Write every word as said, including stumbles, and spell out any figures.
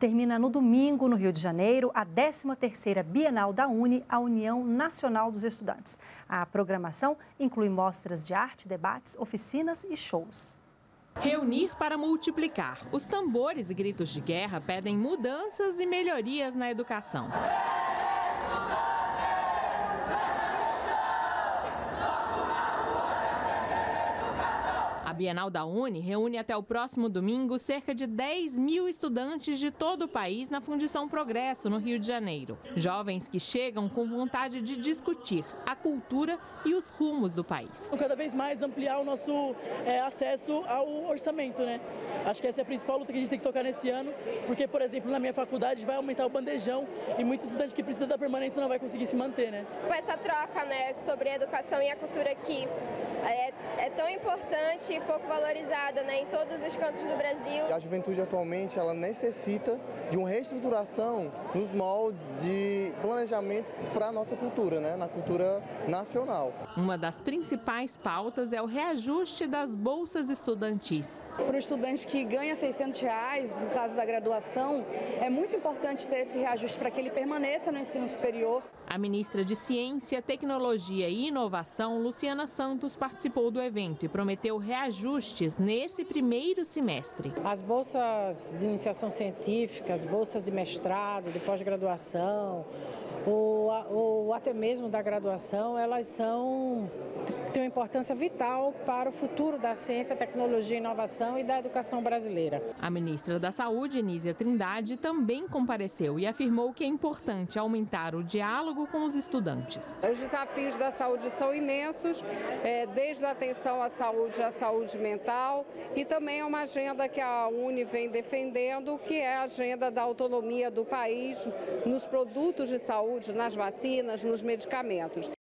termina no domingo, no Rio de Janeiro, a décima terceira Bienal da UNE, a União Nacional dos Estudantes. A programação inclui mostras de arte, debates, oficinas e shows. Reunir para multiplicar. Os tambores e gritos de guerra pedem mudanças e melhorias na educação. A Bienal da UNE reúne até o próximo domingo cerca de dez mil estudantes de todo o país na Fundição Progresso, no Rio de Janeiro. Jovens que chegam com vontade de discutir a cultura e os rumos do país. Cada vez mais ampliar o nosso é, acesso ao orçamento, né? Acho que essa é a principal luta que a gente tem que tocar nesse ano, porque, por exemplo, na minha faculdade vai aumentar o bandejão e muitos estudantes que precisam da permanência não vai conseguir se manter, né? Com essa troca, né, sobre a educação e a cultura que é, é tão importante e pouco valorizada, né, em todos os cantos do Brasil. A juventude atualmente ela necessita de uma reestruturação nos moldes de planejamento para a nossa cultura, né, na cultura nacional. Uma das principais pautas é o reajuste das bolsas estudantis. Para o estudante que ganha seiscentos reais, no caso da graduação, é muito importante ter esse reajuste para que ele permaneça no ensino superior. A ministra de Ciência, Tecnologia e Inovação, Luciana Santos, participou do evento e prometeu reajustes nesse primeiro semestre. As bolsas de iniciação científica, as bolsas de mestrado, de pós-graduação, ou, ou até mesmo da graduação, elas são, têm uma importância vital para o futuro da ciência, tecnologia, inovação e da educação brasileira. A ministra da Saúde, Nísia Trindade, também compareceu e afirmou que é importante aumentar o diálogo com os estudantes. Os desafios da saúde são imensos, desde a atenção à saúde, à saúde mental, e também é uma agenda que a UNE vem defendendo, que é a agenda da autonomia do país nos produtos de saúde, nas vacinas, nos medicamentos.